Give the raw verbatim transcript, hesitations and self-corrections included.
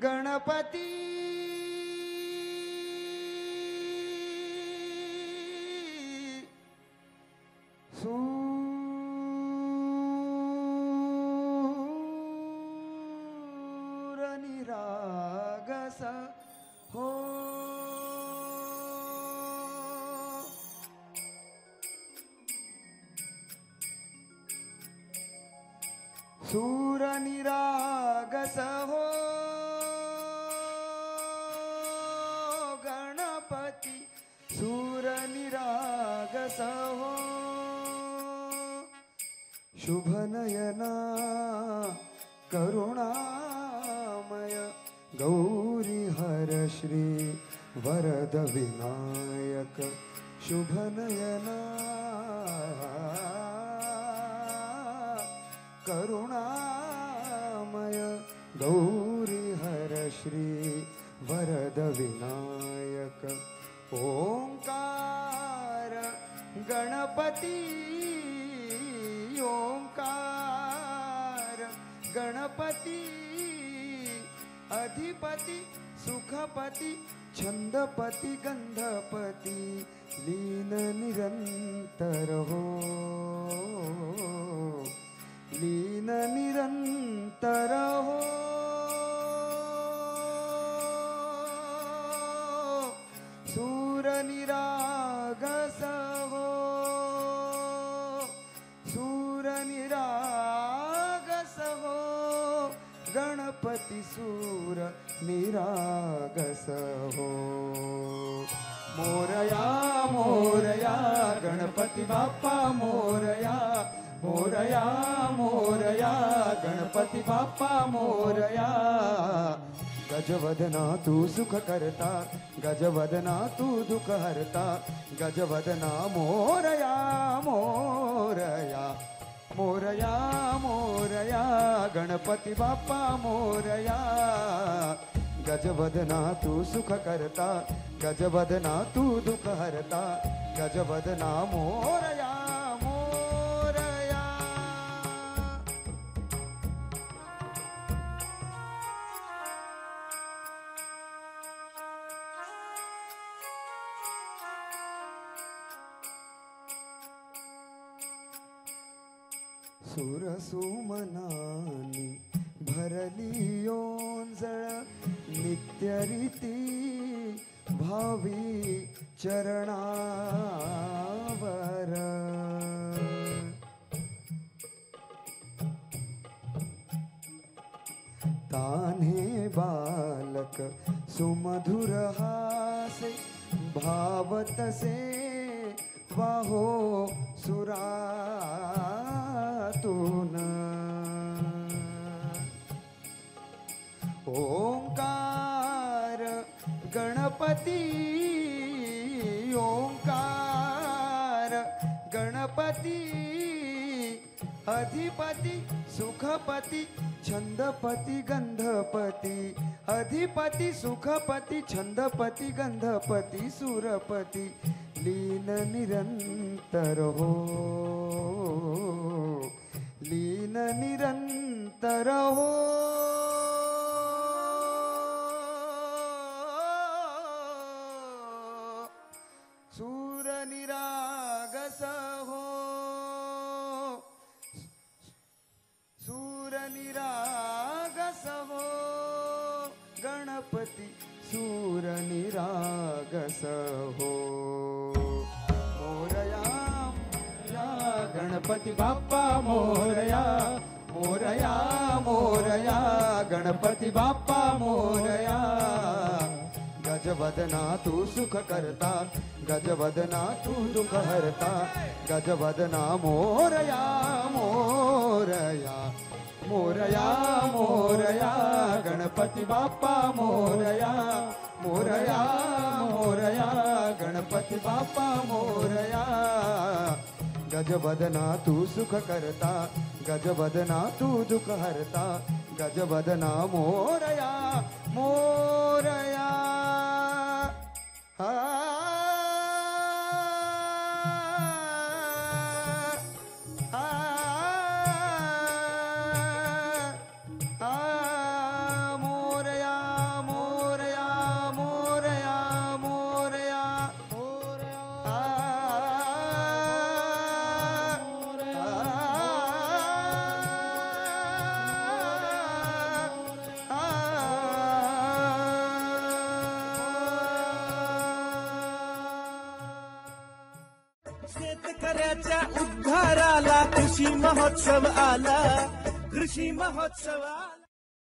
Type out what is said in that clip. गणपति सूर निरागस हो सूर निरागस हो हो शुभ नयना करुणामय गौरी हर श्री वरद विनायक शुभ नयना करुणामय गौरी हर श्री वरद विनायक ओंकार गणपति ओंकार गणपति अधिपति सुखपति छंदपति गंधपति लीन निरंतर हो लीन निरंतर हो सूर निरागस हो सूर निरागस हो गणपति सूर निरागस हो मोरया मोरया गणपति बाप्पा मोरया मोरया मोरया गणपति बाप्पा मोरया गजवदना तू सुख करता गजवदना तू दुख हरता गजवदना मोरया मोरया मोरया मोरया गणपति बाप्पा मोरया गजवदना तू सुख करता गजवदना तू दुख हरता गजवदना मोरया सुर सुमनानी भरली ओंजळ नित्यरीती भावी चरणावर तान्हे बालक सुमधुर हासे भावत से वाहो सुरातुन ओंकार गणपति ओंकार गणपति अधिपति सुखपति छंदपति गंधपति अधिपति सुखपति छंदपति गंधपति सुरपति लीन निरंतर हो लीन निरंतर हो सूर निरागस हो, सूर निरागस हो गणपति सूर निरागस हो। मोरया मोरया गणपति बाप्पा मोरया, मोरया मोरया गणपति बाप्पा मोरया। गजवदना तू सुख करता, गजवदना तू दुख हरता, गजवदना मोरया मोरया, मोरया मोरया गणपति बाप्पा मोरया, मोरया मोरया गणपति बाप्पा मोरया। गजवदना तू सुख करता, गजवदना तू दुख हरता, गजवदना मोरया मोरया। हा शेतकऱ्याच्या उद्धाराला कृषी महोत्सव आला, कृषी महोत्सव।